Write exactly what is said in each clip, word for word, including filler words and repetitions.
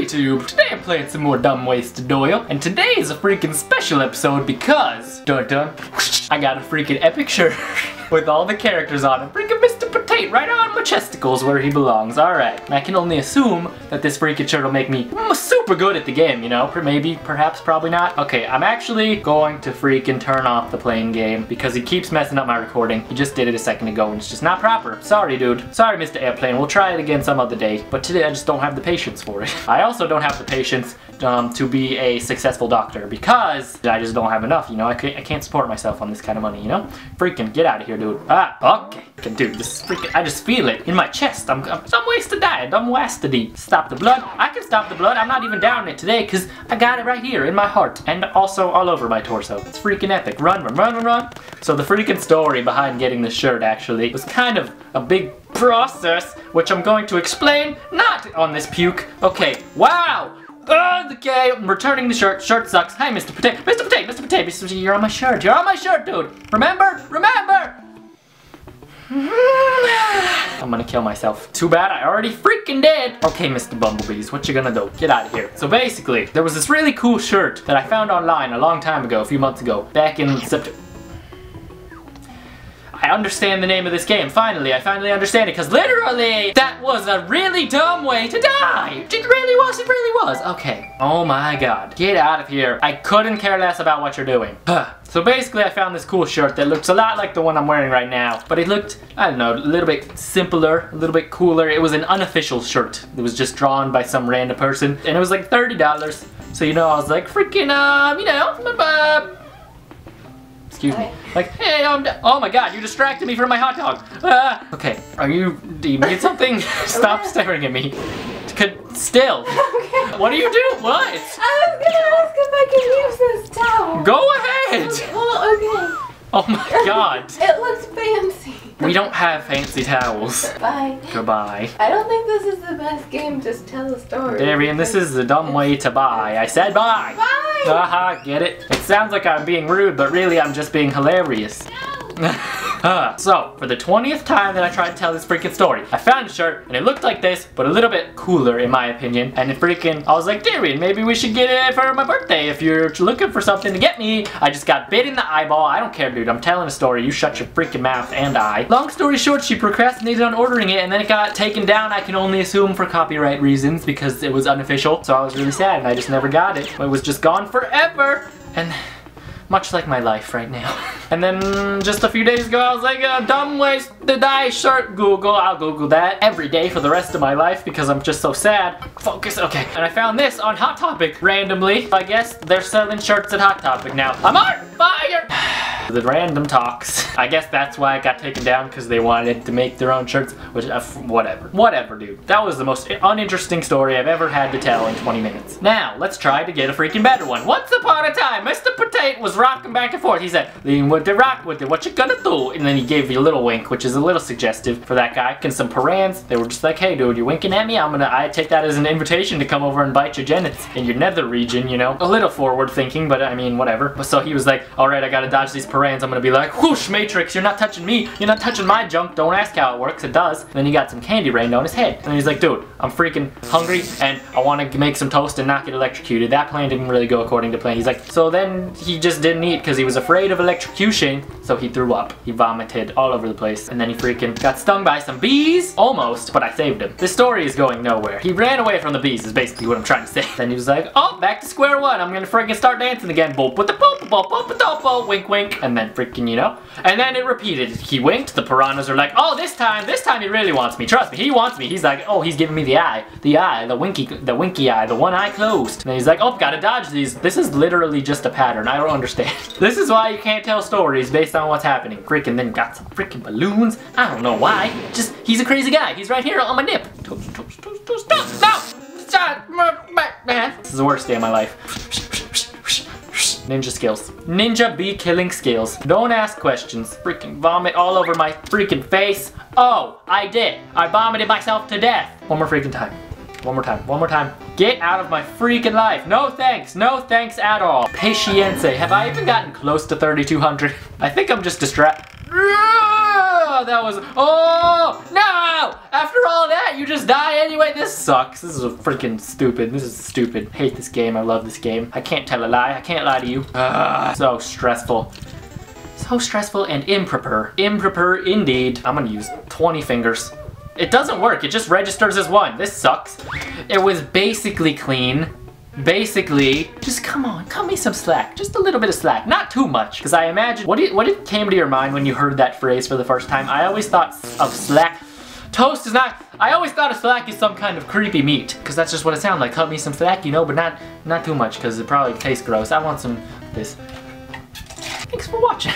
YouTube! Today I'm playing some more Dumb Ways To Die, and today is a freaking special episode because dun dun, whoosh, I got a freaking epic shirt with all the characters on it. Freaking Mister Potato right on my chesticles where he belongs. Alright, I can only assume that this freaking shirt will make me super good at the game, you know? Maybe, perhaps, probably not. Okay, I'm actually going to freaking turn off the playing game because he keeps messing up my recording. He just did it a second ago and it's just not proper. Sorry, dude. Sorry, Mister Airplane. We'll try it again some other day, but today I just don't have the patience for it. I also don't have the patience um, to be a successful doctor because I just don't have enough, you know? I can't, I can't support myself on this kind of money, you know? Freaking get out of here, dude. Ah, okay. Dude, this is freaking, I just feel it in my chest. I'm, I'm Dumb Ways To Die, Dumb Ways To Die. Stop the blood. I can stop the blood. I'm not even down it today because I got it right here in my heart and also all over my torso. It's freaking epic. Run, run, run, run, run. So the freaking story behind getting this shirt actually was kind of a big process, which I'm going to explain not on this puke. Okay, wow. Okay, I'm returning the shirt. Shirt sucks. Hi, Mister Potato. Mister Potato, Mister Potato, Mister Potato, you're on my shirt. You're on my shirt, dude. Remember? Remember? I'm gonna kill myself. Too bad I already freaking did. Okay, Mister Bumblebees, what you gonna do? Get out of here. So basically, there was this really cool shirt that I found online a long time ago, a few months ago, back in September. I understand the name of this game. Finally, I finally understand it because literally that was a really dumb way to die. It really was, it really was. Okay. Oh my god. Get out of here. I couldn't care less about what you're doing. So basically I found this cool shirt that looks a lot like the one I'm wearing right now, but it looked, I don't know, a little bit simpler, a little bit cooler. It was an unofficial shirt. It was just drawn by some random person and it was like thirty dollars. So you know, I was like freaking, um, you know, bye-bye. Excuse me. Like, hey, I'm d oh my god, you distracted me from my hot dog. Ah. Okay, are you, do you need something? Stop staring at me. Could, still. Okay. What do you do? What? I was gonna ask if I could use this towel. Go ahead. Well, okay. Oh my god. It looks fancy. We don't have fancy towels. Bye. Goodbye. I don't think this is the best game, just tell a story. Darian, this is the dumb way to buy. I said bye. Bye. Haha, uh-huh, get it? It sounds like I'm being rude, but really I'm just being hilarious. No. uh, so, for the twentieth time that I tried to tell this freaking story, I found a shirt and it looked like this, but a little bit cooler in my opinion. And it freaking, I was like, Darian, maybe we should get it for my birthday if you're looking for something to get me. I just got bit in the eyeball. I don't care, dude. I'm telling a story. You shut your freaking mouth and I. Long story short, she procrastinated on ordering it and then it got taken down, I can only assume for copyright reasons because it was unofficial. So I was really sad and I just never got it. It was just gone forever. And much like my life right now. And then just a few days ago, I was like, uh, Dumb Ways To Die shirt Google. I'll Google that every day for the rest of my life because I'm just so sad. Focus, okay. And I found this on Hot Topic randomly. I guess they're selling shirts at Hot Topic now. I'm on fire! The random talks. I guess that's why it got taken down because they wanted to make their own shirts, which, uh, whatever. Whatever, dude. That was the most uninteresting story I've ever had to tell in twenty minutes. Now, let's try to get a freaking better one. Once upon a time, Mister Potato was rocking back and forth. He said, lean with it, rock with it, what you gonna do? And then he gave you a little wink, which is a little suggestive for that guy. And some parans, they were just like, hey dude, you winking at me? I'm gonna, I take that as an invitation to come over and bite your genitals in your nether region, you know? A little forward thinking, but I mean, whatever. So he was like, alright, I gotta dodge these parans. I'm gonna be like, whoosh, Matrix, you're not touching me. You're not touching my junk. Don't ask how it works, it does. And then he got some candy rained on his head. And he's like, dude, I'm freaking hungry and I wanna make some toast and not get electrocuted. That plan didn't really go according to plan. He's like, so then he just did didn't eat because he was afraid of electrocution, so he threw up. He vomited all over the place, and then he freaking got stung by some bees, almost, but I saved him. This story is going nowhere. He ran away from the bees is basically what I'm trying to say. Then he was like, oh, back to square one. I'm gonna freaking start dancing again. Boop, with the boop, boop, boop, boop, boop, wink, wink, and then freaking, you know, and then it repeated. He winked. The piranhas are like, oh, this time, this time he really wants me. Trust me, he wants me. He's like, oh, he's giving me the eye, the eye, the winky, the winky eye, the one eye closed. And he's like, oh, gotta dodge these. This is literally just a pattern. I don't understand. This is why you can't tell stories based on what's happening. Freaking then got some freaking balloons. I don't know why. Just, he's a crazy guy. He's right here on my nip. Toast, toast, toast, toast, toast. No! This is the worst day of my life. Ninja skills. Ninja bee killing skills. Don't ask questions. Freaking vomit all over my freaking face. Oh, I did. I vomited myself to death. One more freaking time. One more time, one more time. Get out of my freaking life. No thanks, no thanks at all. Patience. Have I even gotten close to thirty-two hundred? I think I'm just distracted. Oh, that was, oh, no! After all that, you just die anyway. This sucks. This is a freaking stupid. This is stupid. I hate this game. I love this game. I can't tell a lie. I can't lie to you. Ugh, so stressful. So stressful and improper. Improper indeed. I'm gonna use twenty fingers. It doesn't work. It just registers as one. This sucks. It was basically clean. Basically, just come on, cut me some slack. Just a little bit of slack, not too much. Because I imagine, what did, what did came to your mind when you heard that phrase for the first time? I always thought of slack. Toast is not, I always thought of slack as some kind of creepy meat. Because that's just what it sounds like. Cut me some slack, you know, but not, not too much because it probably tastes gross. I want some this. Thanks for watching.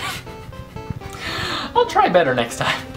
I'll try better next time.